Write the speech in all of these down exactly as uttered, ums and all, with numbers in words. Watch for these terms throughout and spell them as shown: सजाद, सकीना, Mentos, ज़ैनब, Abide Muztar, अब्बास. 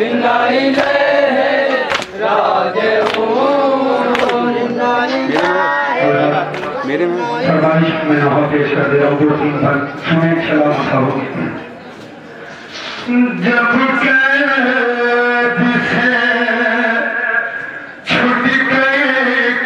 मेरे में सरदारी में नाम पेश कर दे रहा हूँ दो तीन बार सुने चला मसाबों जब कैद से छूट गए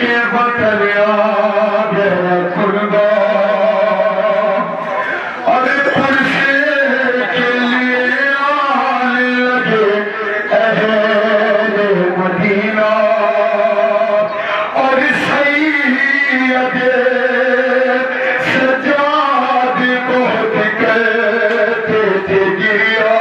के बतलिया सजाद को दिखते गिरा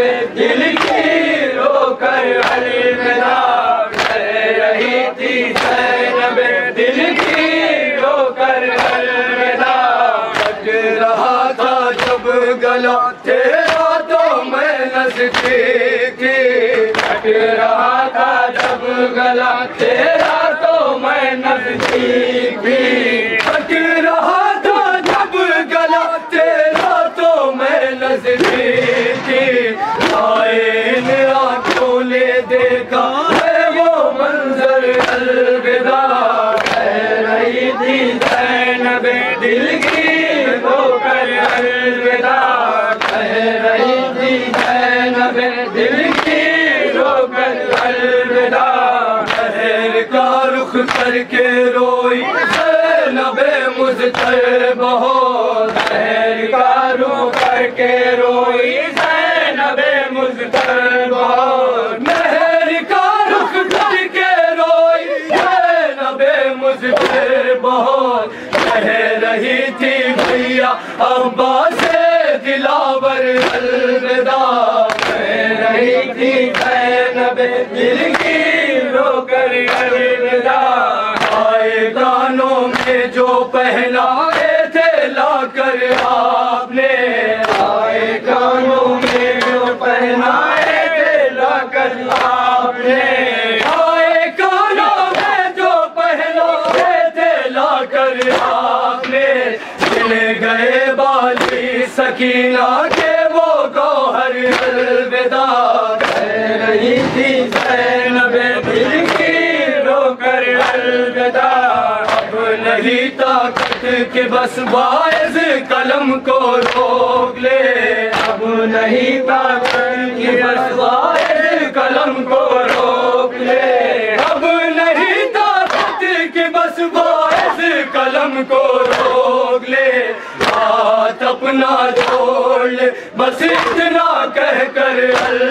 पे दिल की रोकर अलविदा कह रही थी, ज़ैनबे दिल की रोकर अलविदा कट रहा था जब गला तेरा तो मैं नज़दीक कट रहा था जब गला तेरा तो मैं नज़दीक कट रहा था जब गला तेरा तो मैं नज़दीक देखा है वो मंजर अलविदा कह रही थी ज़ैनबे दिल की रोकर अलविदा कह रही थी ज़ैनबे दिल की रोकर अलविदा शहर का रुख करके रोई ज़ैनबे मुज़तर बहो शहर का रुख करके रोई ज़ैनबे मुज़तर बहो बहुत कह रही थी भैया अब्बास दिलावर अलविदा कह रही थी ज़ैनबे दिल की रोकर अलविदा आए कानों में जो पहनाए थे लाकर आपने आए कानों में जो पहनाए थे लाकर आपने गए बाली सकीना के वो गौहर अलविदा कह रही थी ज़ैनबे दिल की रोकर अलविदा अब नहीं ताकत के बस वाइज कलम को रोक ले अब नहीं ताकत के बस वाइज कलम को रोक ले अब नहीं ताकत के बस वाइज कलम को रोक ले हाथ अपना छोड़ ले बस इतना कह कर अल